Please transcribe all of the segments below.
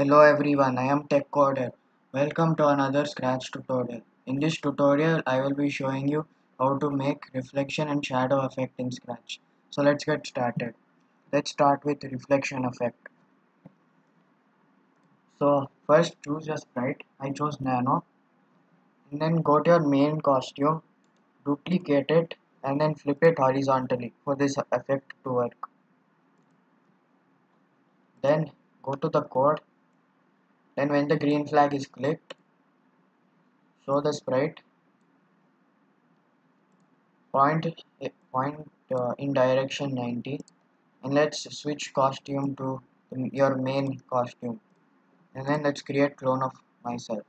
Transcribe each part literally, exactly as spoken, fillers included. Hello everyone, I am TechCoder. Welcome to another Scratch tutorial. In this tutorial, I will be showing you how to make reflection and shadow effect in Scratch. So let's get started. Let's start with reflection effect. So first choose a sprite. I chose Nano. And then go to your main costume, duplicate it and then flip it horizontally for this effect to work. Then go to the code. Then when the green flag is clicked, show the sprite, point, point uh, in direction ninety, and let's switch costume to your main costume, and then let's create clone of myself.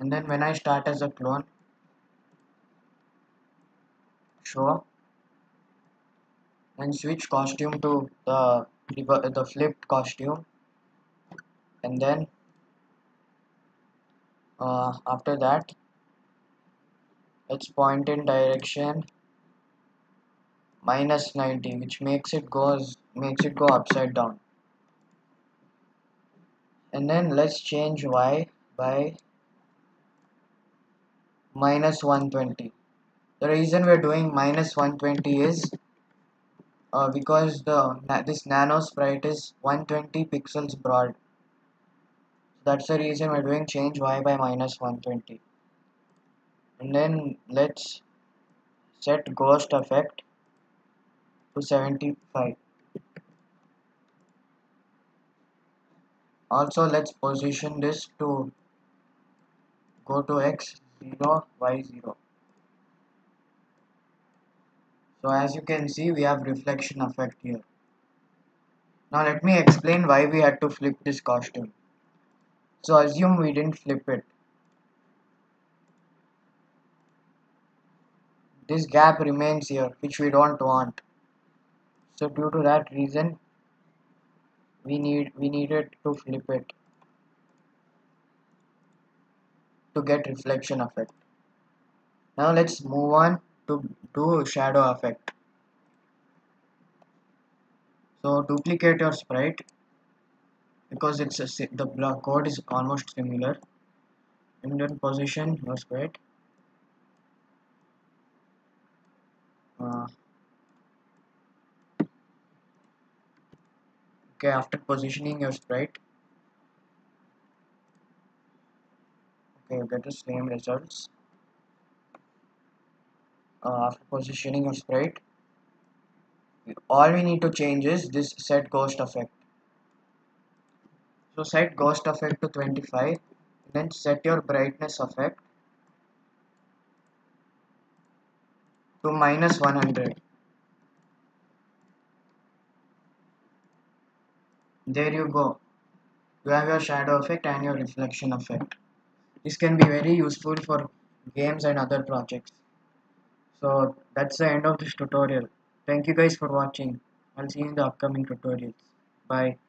And then when I start as a clone, show, and switch costume to the the flipped costume, and then uh, after that let's point in direction minus ninety, which makes it goes makes it go upside down. And then let's change Y by minus one twenty. The reason we're doing minus one twenty is Uh, because the na this nano sprite is one twenty pixels broad. That's the reason we're doing change Y by minus one twenty. And then let's set ghost effect to seventy-five. Also let's position this to go to X zero Y zero. So as you can see, we have reflection effect here. Now let me explain why we had to flip this costume. So assume we didn't flip it. This gap remains here, which we don't want. So due to that reason, we need we needed to flip it to get reflection effect. Now let's move on to do shadow effect. So duplicate your sprite, because it's a, the block code is almost similar, and then position your sprite uh, okay after positioning your sprite, okay you get the same results. Uh, after positioning your sprite, all we need to change is this set ghost effect. So set ghost effect to twenty-five, then set your brightness effect to minus one hundred. There you go. You have your shadow effect and your reflection effect. This can be very useful for games and other projects. So that's the end of this tutorial. Thank you guys for watching. I'll see you in the upcoming tutorials. Bye.